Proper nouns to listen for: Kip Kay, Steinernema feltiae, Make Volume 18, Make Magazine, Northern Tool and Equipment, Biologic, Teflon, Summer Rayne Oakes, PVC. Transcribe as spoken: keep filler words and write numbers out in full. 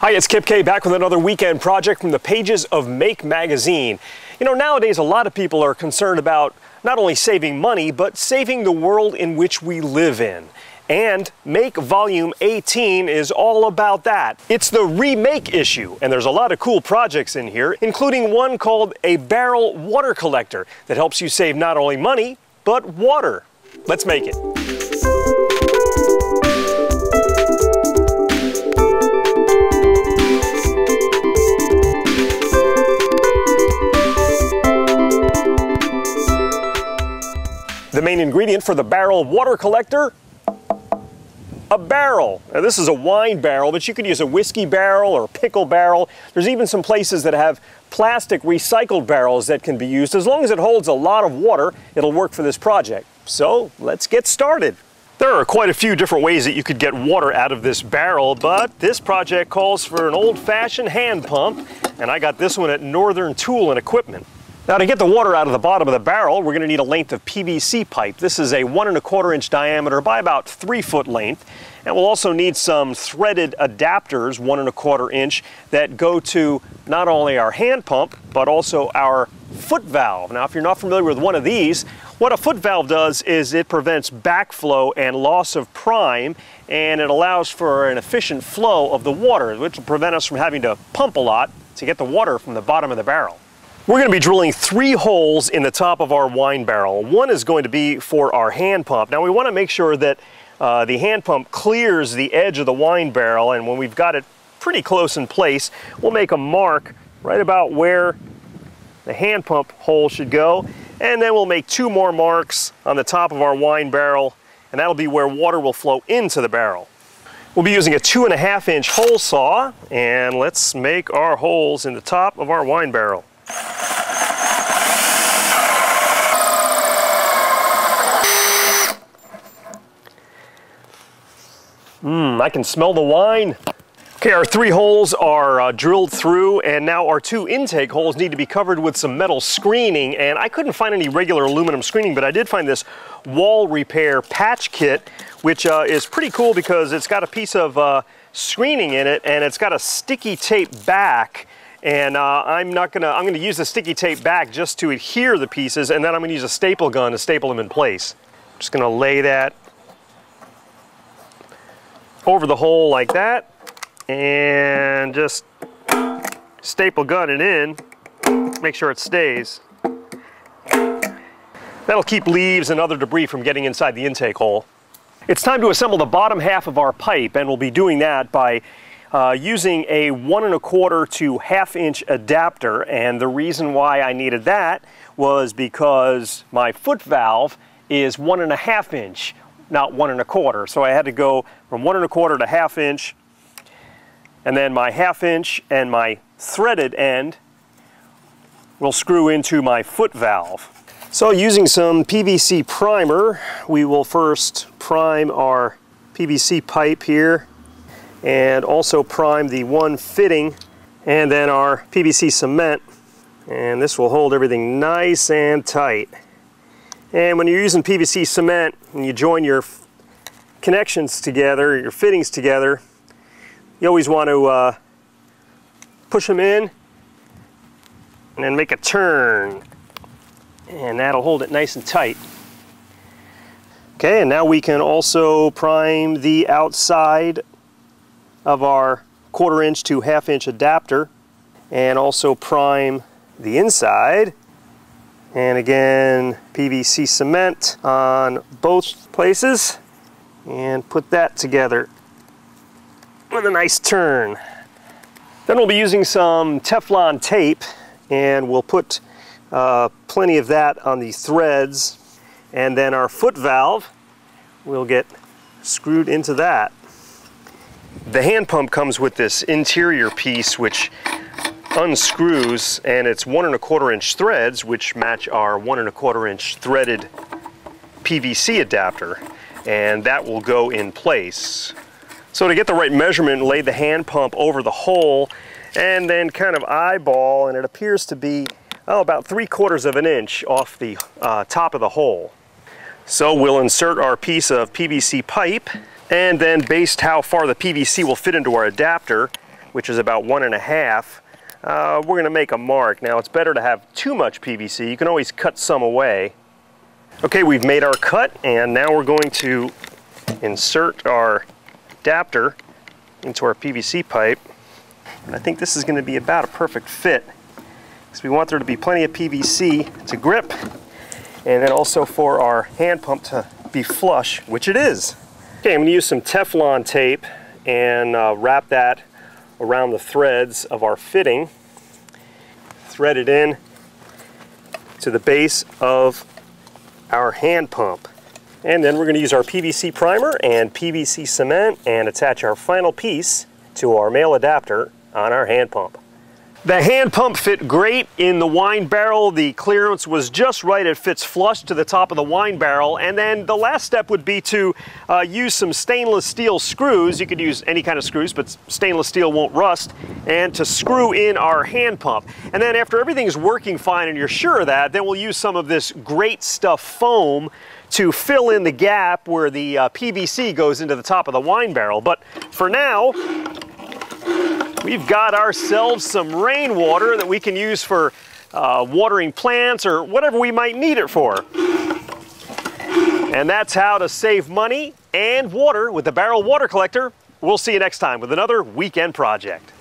Hi, it's Kip Kay back with another weekend project from the pages of Make Magazine. You know, nowadays a lot of people are concerned about not only saving money, but saving the world in which we live in. And Make Volume eighteen is all about that. It's the remake issue, and there's a lot of cool projects in here, including one called a barrel water collector that helps you save not only money, but water. Let's make it. The main ingredient for the barrel water collector, a barrel. Now, this is a wine barrel, but you could use a whiskey barrel or a pickle barrel. There's even some places that have plastic recycled barrels that can be used. As long as it holds a lot of water, it'll work for this project. So let's get started. There are quite a few different ways that you could get water out of this barrel, but this project calls for an old-fashioned hand pump, and I got this one at Northern Tool and Equipment. Now, to get the water out of the bottom of the barrel, we're going to need a length of P V C pipe. This is a one and a quarter inch diameter by about three foot length. And we'll also need some threaded adapters, one and a quarter inch, that go to not only our hand pump, but also our foot valve. Now, if you're not familiar with one of these, what a foot valve does is it prevents backflow and loss of prime, and it allows for an efficient flow of the water, which will prevent us from having to pump a lot to get the water from the bottom of the barrel. We're going to be drilling three holes in the top of our wine barrel. One is going to be for our hand pump. Now, we want to make sure that uh, the hand pump clears the edge of the wine barrel, and when we've got it pretty close in place, we'll make a mark right about where the hand pump hole should go, and then we'll make two more marks on the top of our wine barrel, and that'll be where water will flow into the barrel. We'll be using a two and a half inch hole saw, and let's make our holes in the top of our wine barrel. Mmm, I can smell the wine. Okay, our three holes are uh, drilled through, and now our two intake holes need to be covered with some metal screening, and I couldn't find any regular aluminum screening, but I did find this wall repair patch kit, which uh, is pretty cool because it's got a piece of uh, screening in it, and it's got a sticky tape back. And uh, I'm not gonna, I'm gonna use the sticky tape back just to adhere the pieces, and then I'm gonna use a staple gun to staple them in place. I'm just gonna lay that over the hole like that, and just staple gun it in, make sure it stays. That'll keep leaves and other debris from getting inside the intake hole. It's time to assemble the bottom half of our pipe, and we'll be doing that by Uh, using a one and a quarter to half inch adapter. And the reason why I needed that was because my foot valve is one and a half inch, not one and a quarter. So I had to go from one and a quarter to half inch, and then my half inch and my threaded end will screw into my foot valve. So using some P V C primer, we will first prime our P V C pipe here, and also prime the one fitting, and then our P V C cement, and this will hold everything nice and tight. And when you're using P V C cement and you join your connections together, your fittings together, you always want to uh, push them in and then make a turn, and that'll hold it nice and tight. Okay, and now we can also prime the outside of our quarter inch to half inch adapter, and also prime the inside, and again P V C cement on both places, and put that together with a nice turn. Then we'll be using some Teflon tape, and we'll put uh, plenty of that on the threads, and then our foot valve will get screwed into that. The hand pump comes with this interior piece which unscrews, and it's one and a quarter inch threads which match our one and a quarter inch threaded P V C adapter, and that will go in place. So to get the right measurement, lay the hand pump over the hole and then kind of eyeball, and it appears to be oh, about three quarters of an inch off the uh, top of the hole. So we'll insert our piece of P V C pipe, and then based how far the P V C will fit into our adapter, which is about one and a half, uh, we're going to make a mark. Now, it's better to have too much P V C. You can always cut some away. Okay, we've made our cut, and now we're going to insert our adapter into our P V C pipe. And I think this is going to be about a perfect fit, because we want there to be plenty of P V C to grip, and then also for our hand pump to be flush, which it is. Okay, I'm going to use some Teflon tape and uh, wrap that around the threads of our fitting. Thread it in to the base of our hand pump. And then we're going to use our P V C primer and P V C cement and attach our final piece to our male adapter on our hand pump. The hand pump fit great in the wine barrel. The clearance was just right. It fits flush to the top of the wine barrel. And then the last step would be to uh, use some stainless steel screws. You could use any kind of screws, but stainless steel won't rust, and to screw in our hand pump. And then after everything's working fine and you're sure of that, then we'll use some of this great stuff foam to fill in the gap where the uh, P V C goes into the top of the wine barrel. But for now, we've got ourselves some rainwater that we can use for uh, watering plants or whatever we might need it for. And that's how to save money and water with the barrel water collector. We'll see you next time with another weekend project.